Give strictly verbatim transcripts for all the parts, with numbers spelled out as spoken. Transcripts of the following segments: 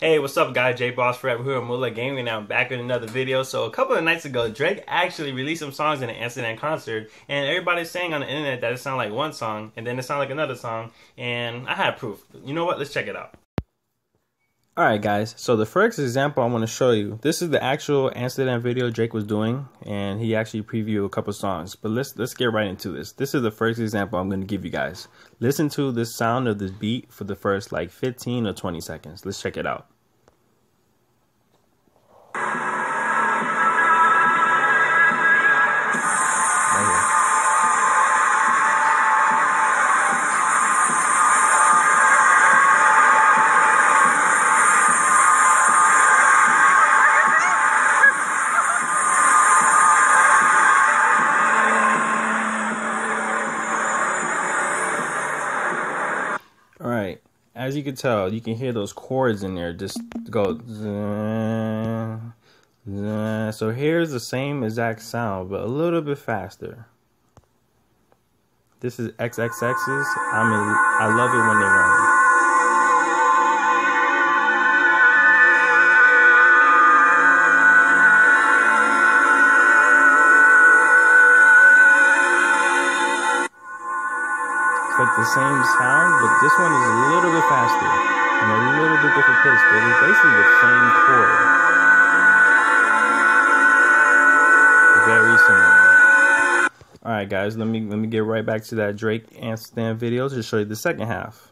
Hey, what's up guys, J-Boss Forever here at Mula Gaming. Now I'm back with another video. So a couple of nights ago, Drake actually released some songs in an Amsterdam concert, and everybody's saying on the internet that it sounded like one song, and then it sounded like another song, and I had proof. You know what, let's check it out. Alright guys, so the first example I want to show you, this is the actual Amsterdam video Drake was doing, and he actually previewed a couple songs, but let's let's get right into this. This is the first example I'm going to give you guys. Listen to the sound of this beat for the first like fifteen or twenty seconds. Let's check it out. As you can tell, you can hear those chords in there just go. Zah, zah. So here's the same exact sound, but a little bit faster. This is X X X's. I mean, I love it when they run. Like the same sound, but this one is a little bit faster and a little bit different pitch, but it's basically the same chord. Very similar. All right, guys, let me let me get right back to that Drake Amsterdam video to show you the second half.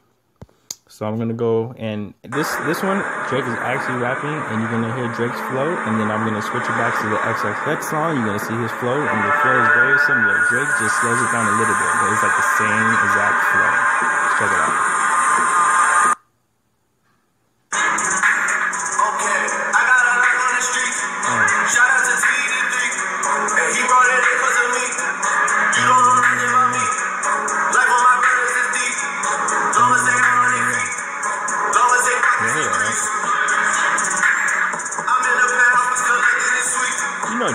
So I'm gonna go, and this this one Drake is actually rapping, and you're gonna hear Drake's flow, and then I'm gonna switch it back to the X X X song. You're gonna see his flow, and the flow is very similar. Drake just slows it down a little bit, but it's like the same exact flow. Let's check it out.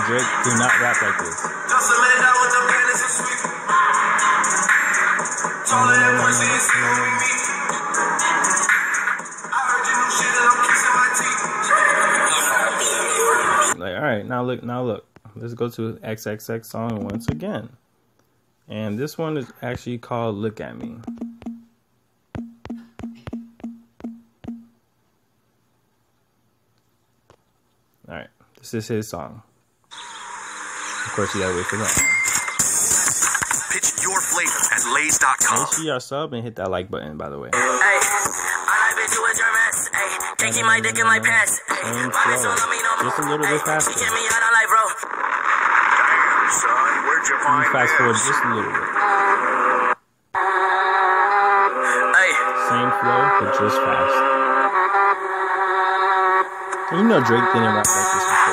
Drake do not rap like this. Like, alright, now look, now look. Let's go to X X X song once again. And this one is actually called Look at Me. Alright, this is his song. Of course, you gotta wait for that one. Pitch your flavor at Lay's dot com. Make sure y'all sub and hit that like button, by the way. Hey, I like you with your ass. Hey, taking my dick in my pants. Hey, my bitch don't love me no more. Just a little bit faster. She get me out of life, bro. Damn, son, where'd you find fast forward just a little bit. Hey. Same flow, but just fast. You know Drake didn't rap like this before.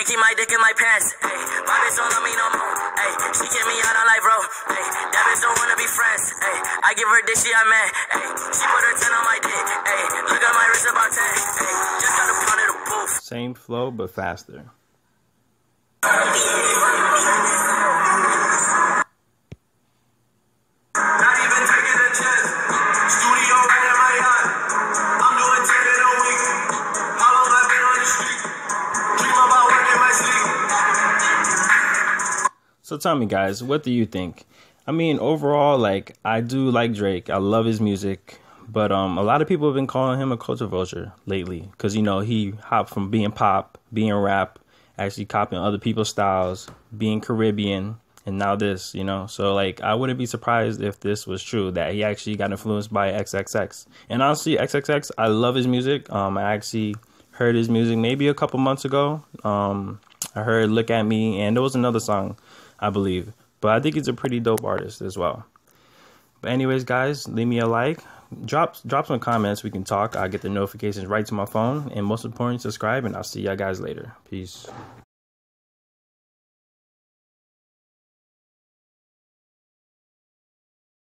Keep my dick in my pants, ay. My bitch don't love me no more, ay. She get me out on life, bro, ay. That bitch don't wanna be friends, ay. I give her this, she I'm mad, ay. She put her ten on my dick, ay. Look at my wrist about ten, ay. Just got a pound of the booth. Same flow, but faster. So tell me guys, what do you think? I mean, overall, like, I do like Drake. I love his music. But um, a lot of people have been calling him a culture vulture lately. Because, you know, he hopped from being pop, being rap, actually copying other people's styles, being Caribbean, and now this, you know. So, like, I wouldn't be surprised if this was true, that he actually got influenced by X X X. And honestly, X X X, I love his music. Um, I actually heard his music maybe a couple months ago. Um, I heard Look at Me, and there was another song, I believe, but I think he's a pretty dope artist as well. But anyways, guys, leave me a like, drop, drop some comments. We can talk. I'll get the notifications right to my phone, and most importantly, subscribe, and I'll see y'all guys later. Peace.